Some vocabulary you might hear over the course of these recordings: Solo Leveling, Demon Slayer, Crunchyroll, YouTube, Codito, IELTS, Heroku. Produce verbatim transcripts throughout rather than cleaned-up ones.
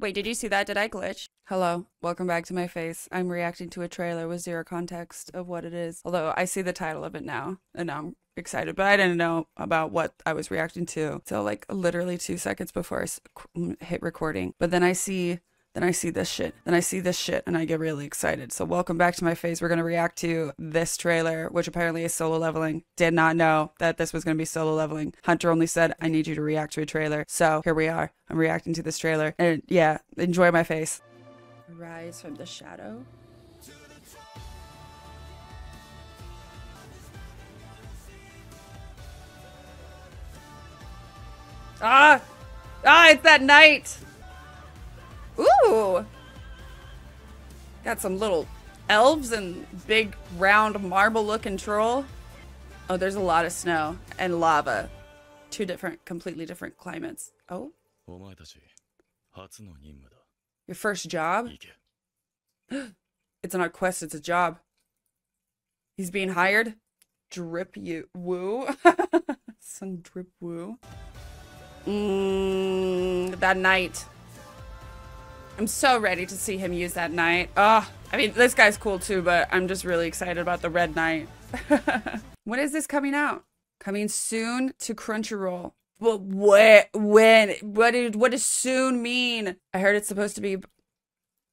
Wait, did you see that? Did I glitch? Hello, welcome back to my face. I'm reacting to a trailer with zero context of what it is. Although I see the title of it now and now I'm excited, but I didn't know about what I was reacting to. So like literally two seconds before I hit recording. But then I see, then I see this shit, then I see this shit and I get really excited. So welcome back to my face. We're going to react to this trailer, which apparently is Solo Leveling. Did not know that this was going to be Solo Leveling. Hunter only said, I need you to react to a trailer. So here we are. I'm reacting to this trailer and yeah, enjoy my face. Rise from the shadow. Ah! Ah, it's that night! Ooh! Got some little elves and big round marble looking troll. Oh, there's a lot of snow and lava. Two different, completely different climates. Oh? Your first job? It's not a quest, it's a job. He's being hired? Drip you woo. Some drip woo. Mmm, that night. I'm so ready to see him use that night. Oh, I mean, this guy's cool too, but I'm just really excited about the red night. When is this coming out? Coming soon to Crunchyroll. Well, what, when, what did, what does soon mean? I heard it's supposed to be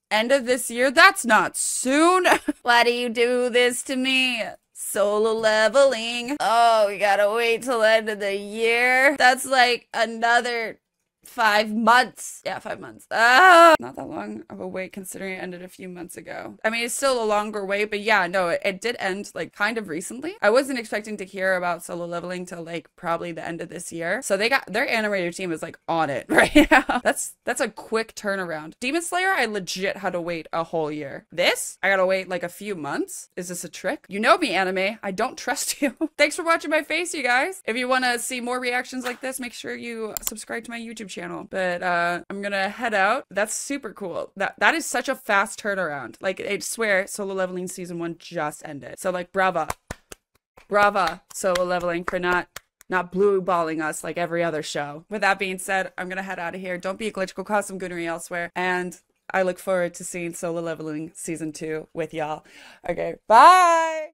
end of this year. That's not soon. Why do you do this to me? Solo Leveling. Oh, we gotta wait till end of the year. That's like another five months. Yeah, five months. Oh, not that long of a wait considering it ended a few months ago. I mean, it's still a longer wait, but yeah, no, it, it did end like kind of recently. I wasn't expecting to hear about Solo Leveling till like probably the end of this year. So they got, their animator team is like on it right now. That's, that's a quick turnaround. Demon Slayer, I legit had to wait a whole year. This, I gotta wait like a few months. Is this a trick? You know me, anime. I don't trust you. Thanks for watching my face, you guys. If you wanna see more reactions like this, make sure you subscribe to my YouTube channel. channel but uh I'm gonna head out. That's super cool. That that is such a fast turnaround. Like, I swear Solo Leveling season one just ended, so like brava brava Solo Leveling for not not blue balling us like every other show. With that being said, I'm gonna head out of here. Don't be a glitch, go cause some goonery elsewhere, and I look forward to seeing Solo Leveling season two with y'all. Okay, bye.